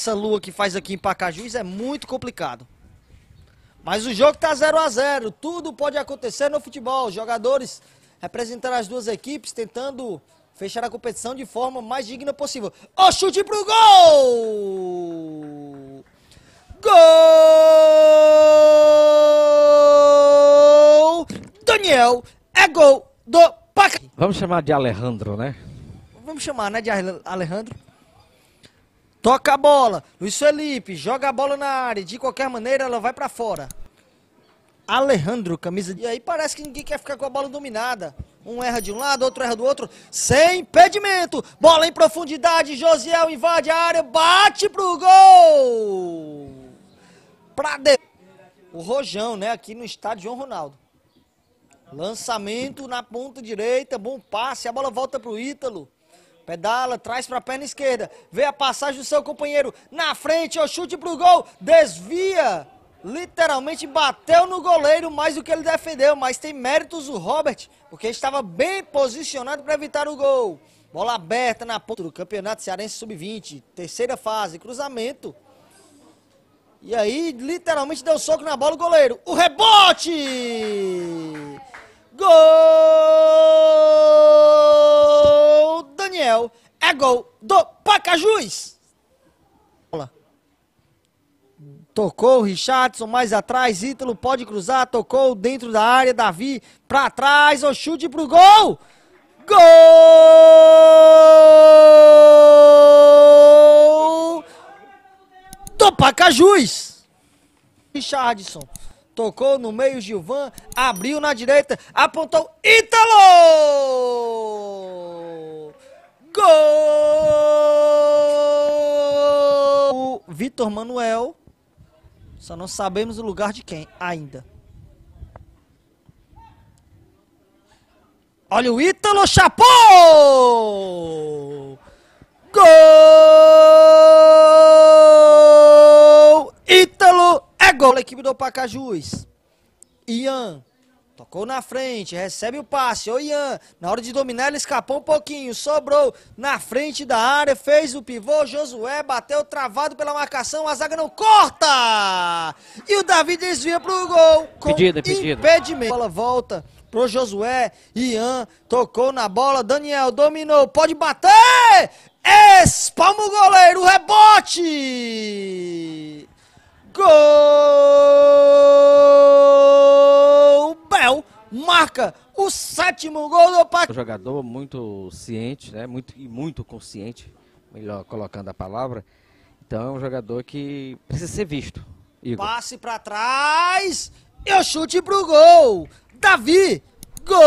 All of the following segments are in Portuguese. Essa lua que faz aqui em Pacajus é muito complicado. Mas o jogo tá 0 a 0. Tudo pode acontecer no futebol. Os jogadores representando as duas equipes, tentando fechar a competição de forma mais digna possível. Ó, chute pro gol! Gol! Daniel, é gol do Pacajus. Vamos chamar de Alejandro, né? Vamos chamar, né, de Alejandro? Toca a bola. Luiz Felipe joga a bola na área. De qualquer maneira, ela vai pra fora. Alejandro, camisa de... E aí parece que ninguém quer ficar com a bola dominada. Um erra de um lado, outro erra do outro. Sem impedimento. Bola em profundidade. Josiel invade a área. Bate pro gol. O Rojão, né? Aqui no estádio João Ronaldo. Lançamento na ponta direita. Bom passe. A bola volta pro Ítalo. Pedala, traz para a perna esquerda. Vê a passagem do seu companheiro. Na frente, o chute pro gol. Desvia. Literalmente bateu no goleiro mais do que ele defendeu. Mas tem méritos o Robert, porque estava bem posicionado para evitar o gol. Bola aberta na ponta do Campeonato Cearense Sub 20. Terceira fase, cruzamento. E aí, literalmente deu soco na bola o goleiro. O rebote! Gol! Daniel, é gol do Pacajus! Tocou o Richardson mais atrás, Ítalo pode cruzar, tocou dentro da área, Davi pra trás, o chute pro gol! Gol! Do Pacajus! Richardson tocou no meio, Gilvan abriu na direita, apontou Ítalo! Gol! Vitor Manuel. Só não sabemos o lugar de quem ainda. Olha o Ítalo, chapou! Gol! Ítalo é gol da equipe do Pacajus. Ian tocou na frente, recebe o passe. Ô Ian, na hora de dominar ele escapou um pouquinho, sobrou na frente da área, fez o pivô, Josué bateu travado pela marcação, a zaga não corta! E o Davi desvia pro gol com impedimento. A bola volta pro Josué, Ian tocou na bola, Daniel dominou, pode bater! Espalma o goleiro, rebote! Gol! Bel marca o 7º gol do Pacajus. Um jogador muito ciente, né? Muito consciente, melhor colocando a palavra. Então é um jogador que precisa ser visto. Igor. Passe para trás e o chute pro gol. Davi, gol!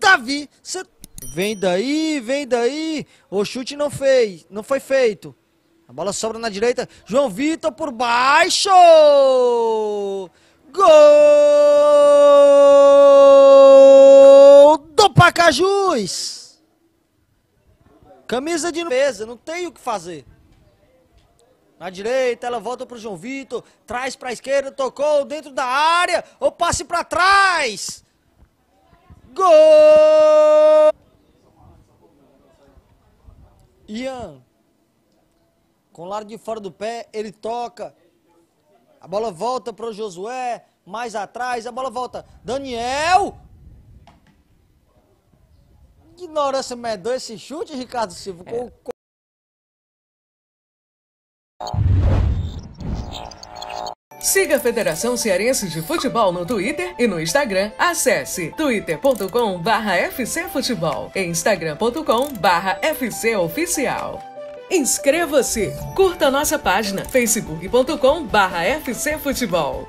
Davi, você vem daí. O chute não foi feito. A bola sobra na direita, João Vitor por baixo! Gol do Pacajus! Camisa de mesa, não tem o que fazer. Na direita, ela volta pro João Vitor, traz pra esquerda, tocou dentro da área, ou passe pra trás! Gol! Ian. Com o lado de fora do pé, ele toca. A bola volta para o Josué. Mais atrás, a bola volta. Daniel! Que ignorância medou esse chute, Ricardo Silva. Siga a Federação Cearense de Futebol no Twitter e no Instagram. Acesse twitter.com/fcfutebol e instagram.com/fcoficial. Inscreva-se, curta a nossa página facebook.com/fcfutebol.